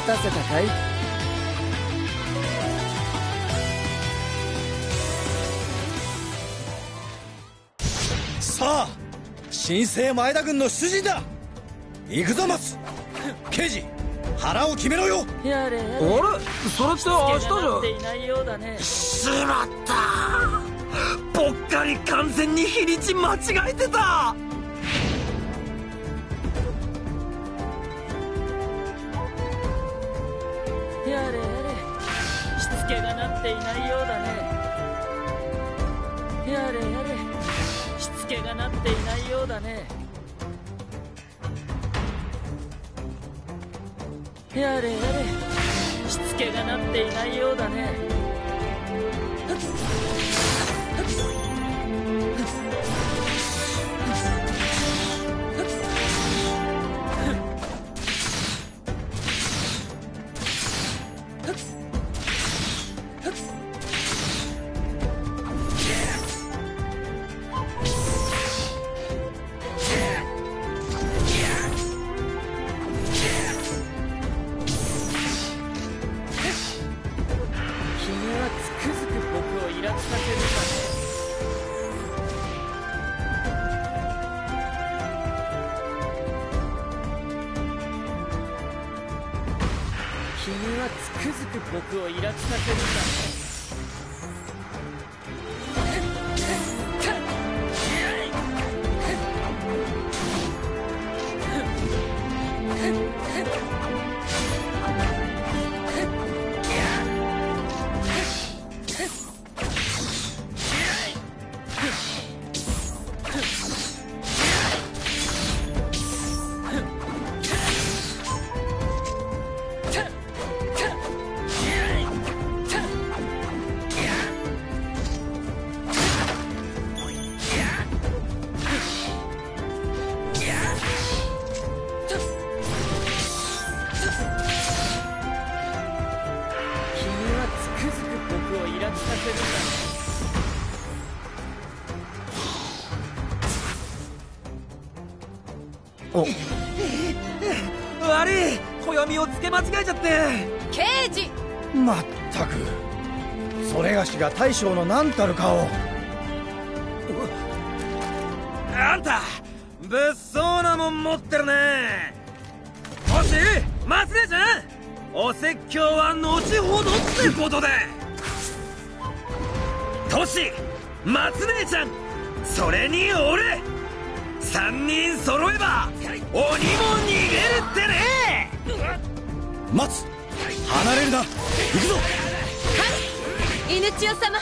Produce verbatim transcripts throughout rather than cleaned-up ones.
待たせたかい？さあ、新生前田軍の出陣だ。行くぞ松刑事、腹を決めろよ。やれやれ。あれ、それって明日じゃ。しまった、ぽっかり完全に日にち間違えてた。やれやれ、しつけがなっていないようだね。やれやれ、しつけがなっていないようだね。やれやれ、しつけがなっていないようだね。君はつくづく僕をイラつかせるんだ。悪い、暦をつけ間違えちゃって。刑事、まったくそれがしが大将の何たるかを。あんた物騒なもん持ってるね。もし松江ちゃん、お説教は後ほどってことで。トシ、松江ちゃん、それに俺、三人揃えば鬼も逃げるってね。松、離れるな。行くぞ。はい、犬千代様。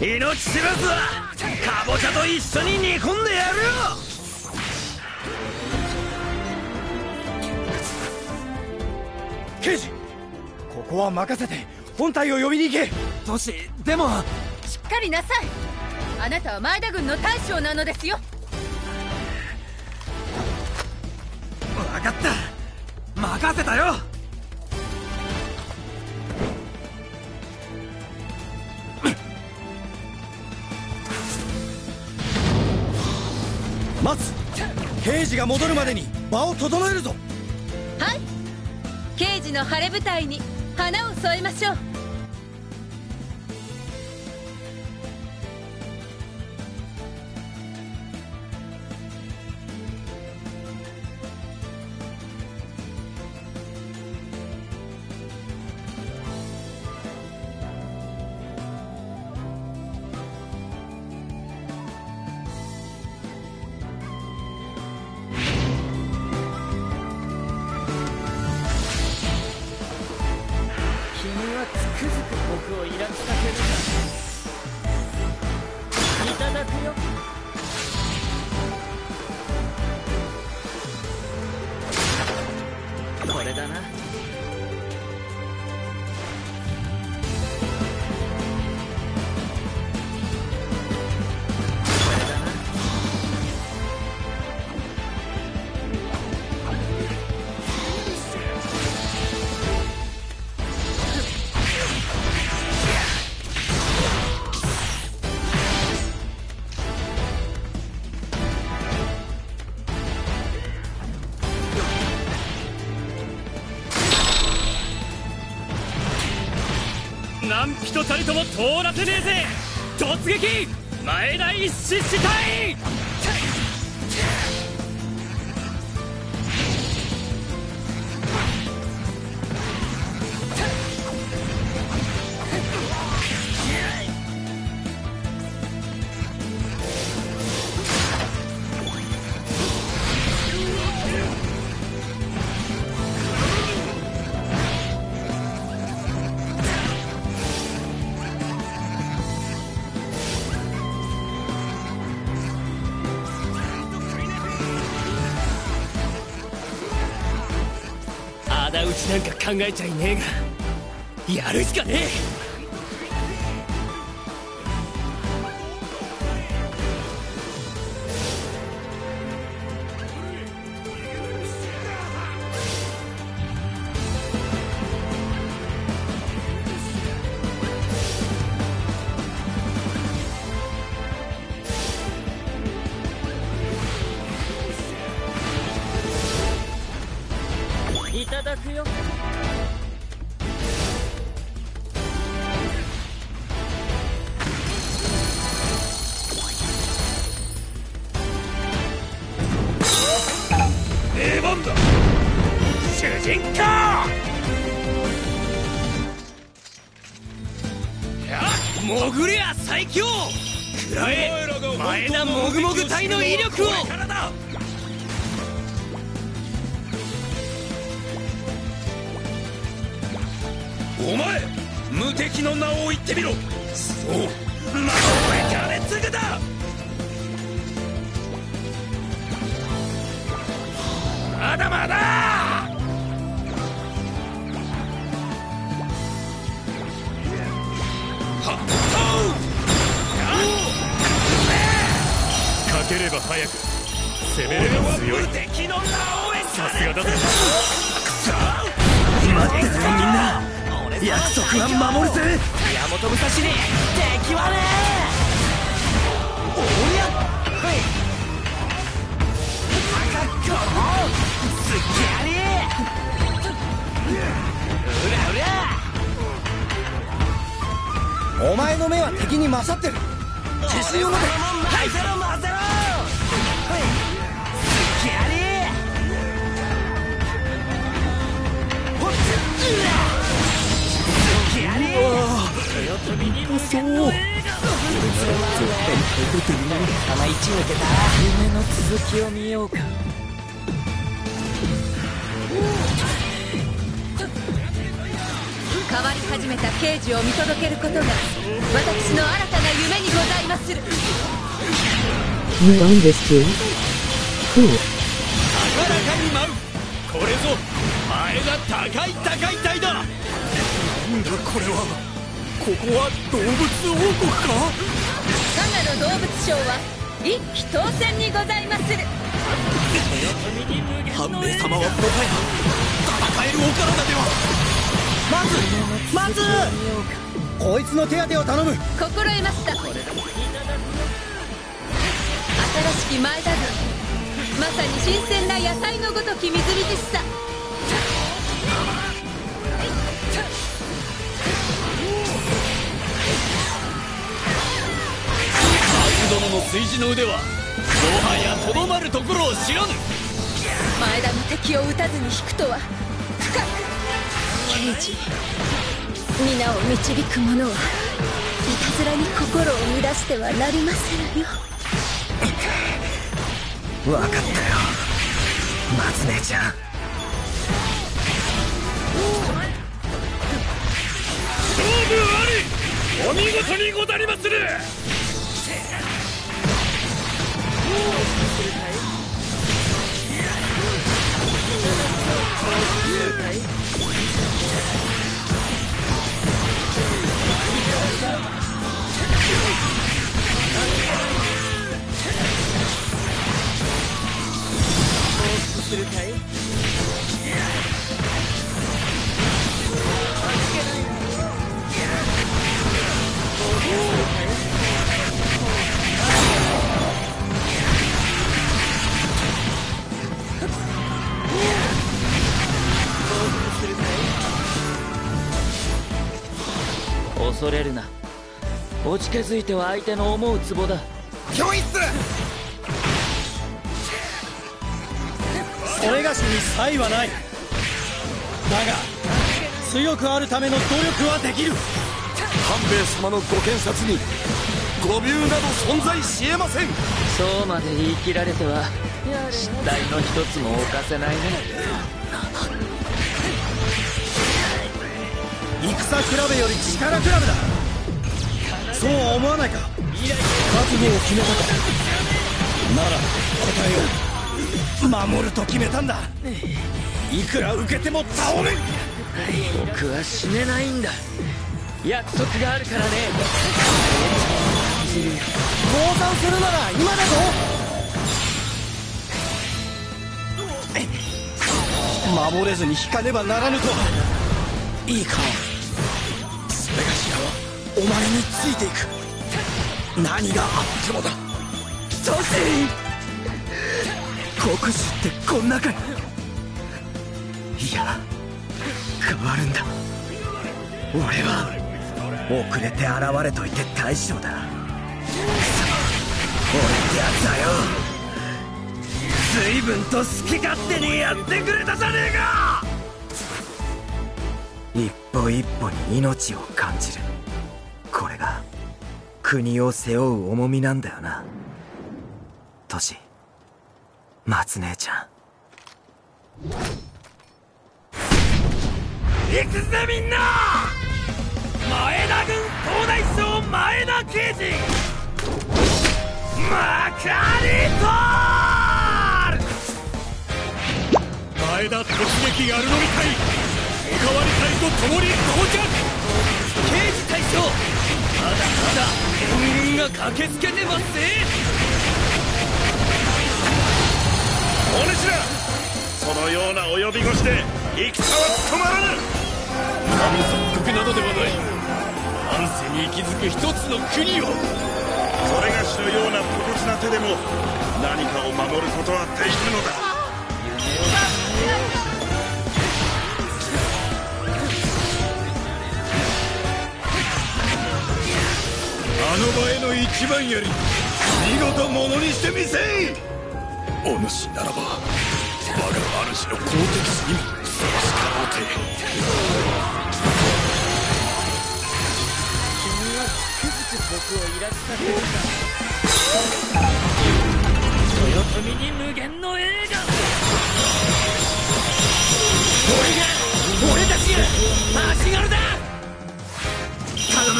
命知らずはカボチャと一緒に煮込んでやるよ。刑事、ここは任せて本隊を呼びに行け。トシ、でもしっかりなさい。あなたは前田軍の大将なのですよ。分かった、任せたよ。松、刑事が戻るまでに場を整えるぞ。はい、刑事の晴れ舞台に花を添えましょう。君は何人たりとも通らせねえぜ。突撃前田一死死体。うちなんか考えちゃいねえがやるしかねえ。いただくよ。出番だ主人公。やっ潜れや最強食らえ前田もぐもぐ隊の威力を。お前無敵の名を言ってみろ。そう魔王へ金継ぐだ。まだまだはっかければ早く攻めれば強い。無敵の名を得さすがだぜ。待ってるぞみんな、約束は守るぜ。宮本武蔵に敵はねえ。おりゃはいバカッコすっげえ。うらうらお前の目は敵に勝ってる。消すよまではいゼロ混ぜろすっげえ。そう夢の続きを見ようか。変わり始めた刑事を見届けることが私の新たな夢にございまする。無論ですよ。高らかに舞うこれぞ前が高い高い体だ。なんだこれは。ここは動物王国か。佐賀の動物省は一騎当選にございまする。半兵衛様はもはや戦えるお体では。まずまずこいつの手当てを頼む。心得ました。新しき前田軍まさに新鮮な野菜のごときみずみずしさ。殿の炊事の腕はもはやとどまるところを知らぬ。前田の敵を撃たずに引くとは深く。刑事皆を導く者はいたずらに心を乱してはなりませぬよ。分かったよ松姉ちゃん。勝負あり。お見事にござりまする。恐れるな。落ち気づいては相手の思うツボだ。教室それがしに差異はない。だが強くあるための努力はできる。半兵衛様のご剣殺に誤謬など存在しえません。そうまで言い切られては失態の一つも犯せないね。戦比べより力比べだ。そうは思わないか。覚悟を決めたか。なら答えを守ると決めたんだ。いくら受けても倒れん。僕は死ねないんだ。約束があるからね。降参するなら今だぞ。守れずに引かねばならぬと。いいか、それがしらはお前についていく。何があってもだ。女子国士ってこんなかい。いや変わるんだ。俺は遅れて現れといて大将だ。くそ、俺ってやつはよ、随分と好き勝手にやってくれたじゃねえか。一歩一歩に命を感じる。これが国を背負う重みなんだよな。トシ、松姉ちゃん。行くぜみんな。前田軍東大将前田慶次マカリトール前田突撃やるのみたい。おかわり隊と共に到着。刑事大将、まだまだ援軍が駆けつけてますぜ。お主ら、そのような及び腰で戦は止まらぬ。民族などではない、安世に息づく一つの国を。それがしのような武骨な手でも何かを守ることはできるのだ。あの場への一番より見事ものにしてみせい。お主ならば我が主の好敵士にもふさわしかろうて。君はつくづく僕をイラつかせるか。豊臣に無限の栄が。俺が俺たちが足軽だ。頼む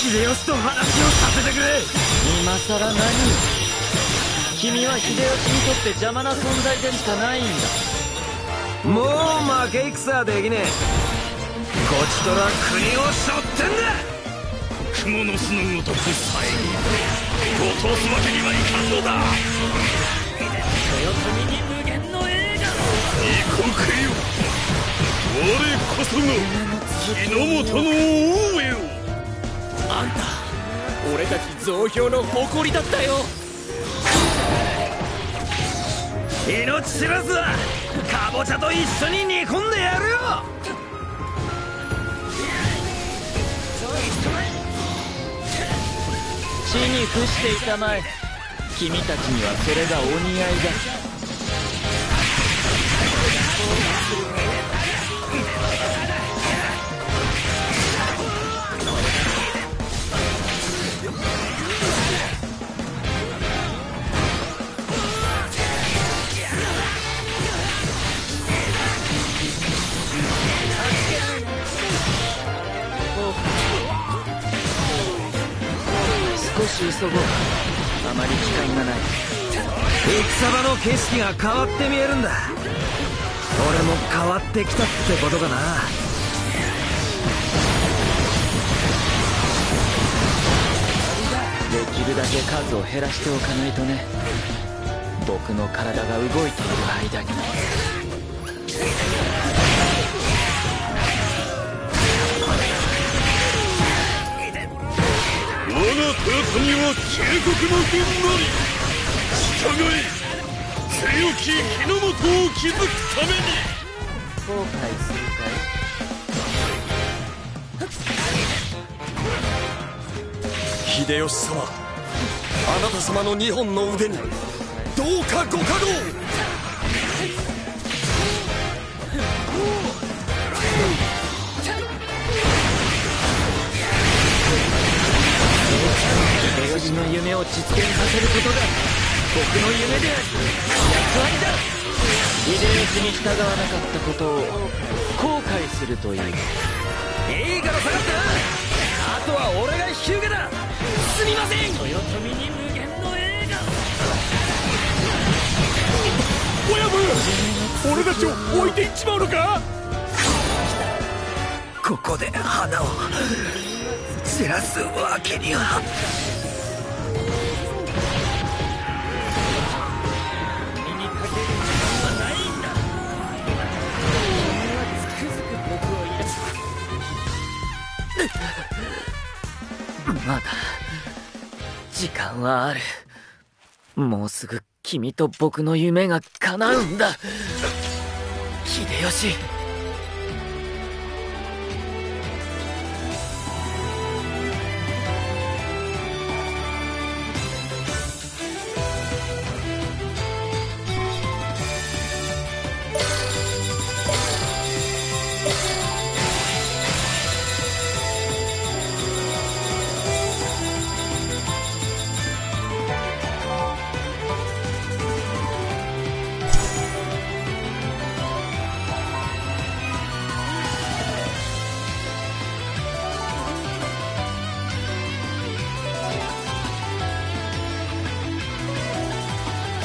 秀吉と話をさせてくれ。今さら何。君は秀吉にとって邪魔な存在でしかないんだ。もう負け戦はできねえ。こちとら国を背負ってんだ。雲の巣のごとくさえに落とすわけにはいかんのだ。豊臣に無限の栄が。異国よ、我こそが日の元の王よ。あんた、俺たち増票の誇りだったよ。命知らずはカボチャと一緒に煮込んでやるよ。地に伏していたまえ。君たちにはそれがお似合いだ。急ごう。あまり時間がない。戦場の景色が変わって見えるんだ。俺も変わってきたってことかな。できるだけ数を減らしておかないとね。僕の体が動いている間に。我が豊臣は警告の軍なり。従え、強き日の元を築くために。後悔するかい。秀吉様、あなた様の二本の腕にどうかご加護を。秀吉の夢を実現させることが僕の夢であり役割だ。秀吉に従わなかったことを後悔するという。いいから下がってな。あとは俺が日向だ。すみません。豊臣に無限の栄が。親分、俺たちを置いていっちまうのか。ここで花を散らすわけには。まだ時間はある。もうすぐ君と僕の夢が叶うんだ、秀吉。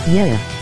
Yeah.